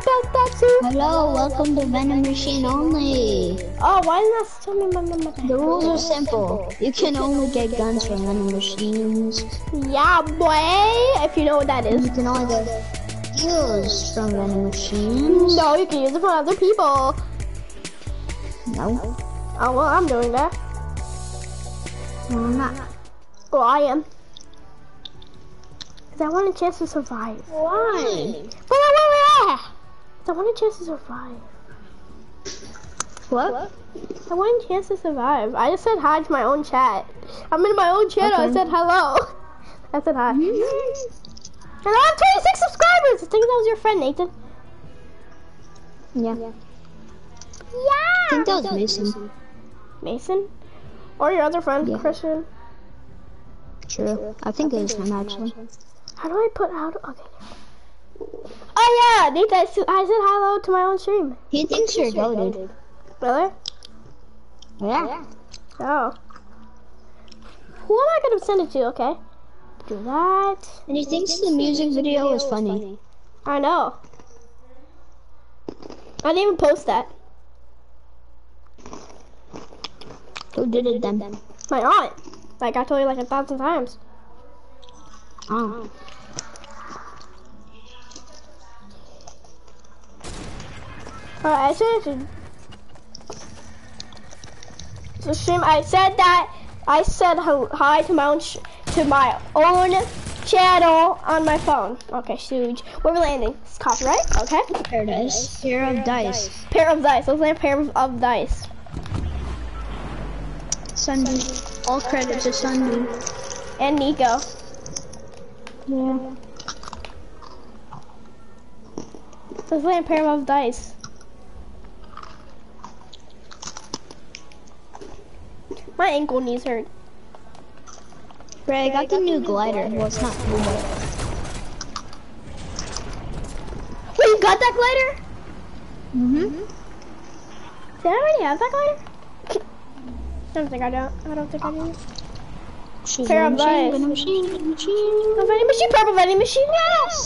Hello, welcome to Venom Machine only. Oh, why not tell me my number? The rules are simple. You can only get guns from Venom Machines. Yeah, boy. If you know what that is. You can only get deals from Venom Machines. No, you can use it for other people. No. Oh, well, I'm doing that. No, I'm not. Well, I am. Because I want a chance to survive. Why? I want a chance to survive. What? I want a chance to survive. I just said hi to my own chat. I'm in my own channel. Okay. I said hello. I said hi. Mm-hmm. And I have 26 subscribers. I think that was your friend, Nathan. Yeah. Yeah. I think that was Mason. Mason? Or your other friend, yeah. Christian? True. I think it is him, actually. How do I put out? Okay. Oh yeah, Nathan, I said hello to my own stream. He thinks you're goated. Really? Yeah. Oh. Who am I gonna send it to? Okay. Do that. And he thinks the music video is funny. I know. I didn't even post that. Who did it then? My aunt. Like I told you like 1,000 times. Oh. Alright, I said to stream. I said that. I said hi to my own channel on my phone. Okay, huge. Where we're landing? It's copyright. Okay. Paradise. Pair of dice. Pair of dice. Let's land pair of dice. Sunbeam. All credit to Sunbeam. And Nico. Yeah. Let's land pair of dice. My ankle knees hurt. Bray, I got the new glider. Well, it's not new. Wait, you got that glider? Mm-hmm. Did I already have that glider? I don't think I do. Pair of dice. Vending machine, yes!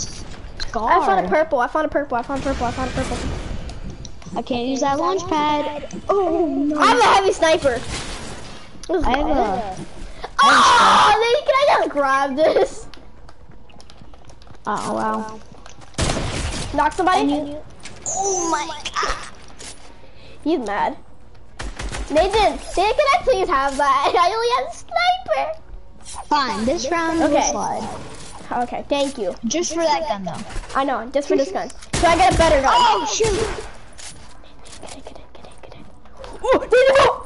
Scar. I found a purple. I can't use that launch pad. Oh, no. I'm a heavy sniper. I have a... Oh, can I just grab this? Oh, wow. Knock somebody? Oh my god. He's mad. Nathan, can I please have that? I only have a sniper. Fine, this round will slide. Okay, thank you. Just for that gun, though. I know, just for this gun. So I get a better gun. Oh, shoot. Get in. Oh, Nathan, no!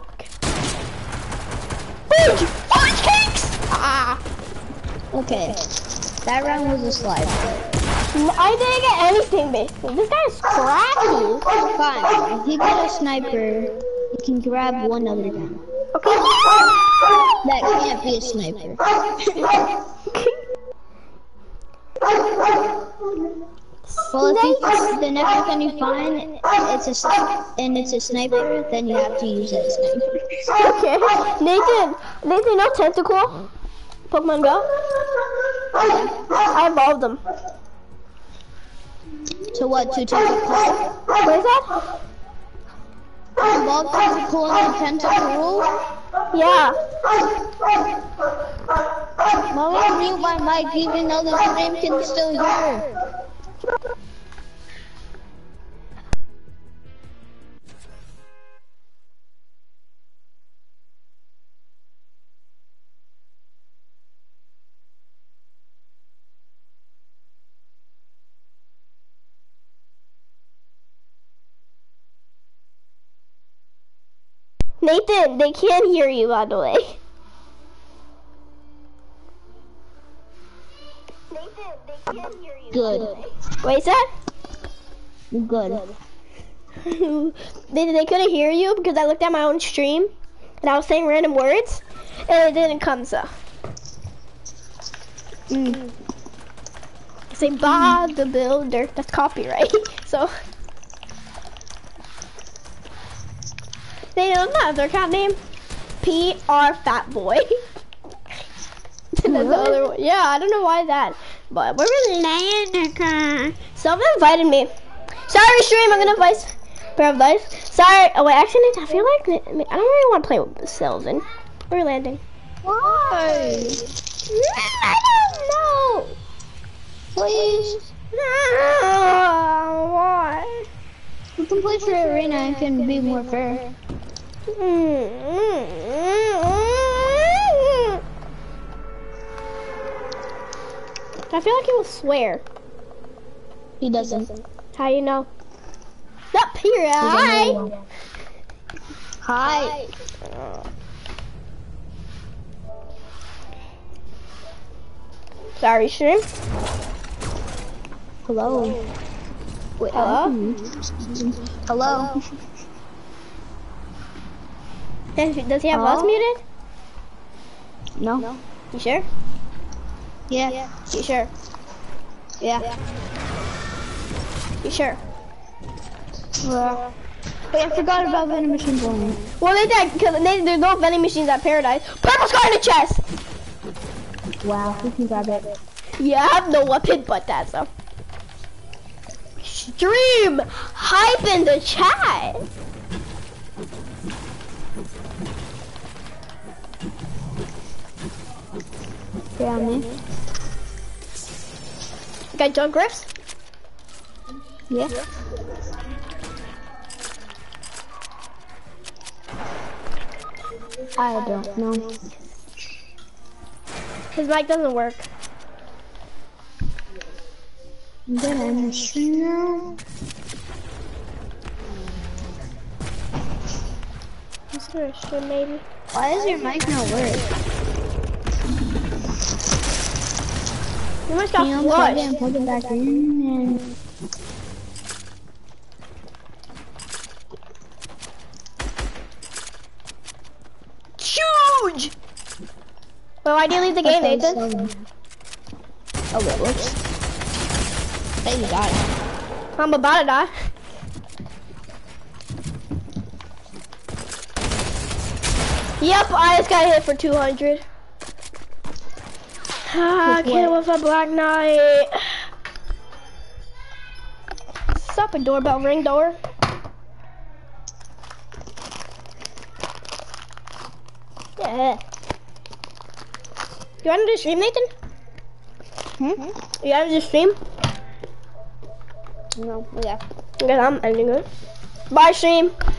Orange cakes! Ah. Okay. That round was a slide. I didn't get anything, basically. This guy is crappy. Fine. If you get a sniper, you can grab one other gun. Okay. That can't be a sniper. Well, if the next gun you find, it's a sniper, then you have to use that sniper. Okay, Nathan, no tentacle? Pokemon Go? I evolved them. So what, two tentacles? What is that? Evolved tentacle and a tentacle rule? Yeah. Why would I mute my mic even though the stream can still hear? Nathan, they can't hear you, by the way. Good. Wait, sir? Good. they couldn't hear you because I looked at my own stream and I was saying random words and it didn't come, so. Say Bob the Builder. That's copyright. So. They don't have their account name. PR Fat Boy. That's the other one. Yeah, I don't know why that. But we're really Selvin invited me. Sorry, stream. I'm gonna advise pair of life. Sorry. Oh wait, actually, Nathan, I feel like I don't really want to play with Selvin. We're landing. Why? I don't know. Please. No. Why? We can play for arena and can be more fair. I feel like he will swear. He doesn't. How you know? Up here. Hi. Hi. Sorry, stream. Hello. Wait, hello? Hello. Does he have us muted? No. No. You sure? Yeah. Yeah. You sure? Yeah. Yeah. You sure? Well, wait, I forgot about vending machines. Well, they did, because there's no vending machines at Paradise. Purple scar in the chest! Wow, who can grab it? Yeah, I have no weapon but that, so. Stream! Hype in the chat! Yeah, man. You got junk grips? Yeah. I don't know. His mic doesn't work. Then I'm just gonna stream maybe. Why is your mic not work? You must got flushed. And plug it back in and... Huge! Well, why do you leave the game, Nathan? Oh, it works. Hey, you got it. I'm about to die. Yep, I just got hit for 200. Ah, kid with a black knight. Stop a doorbell ring door. Yeah. You wanna do stream, Nathan? Hmm? You wanna do stream? No, yeah. Because I'm ending it. Bye, stream.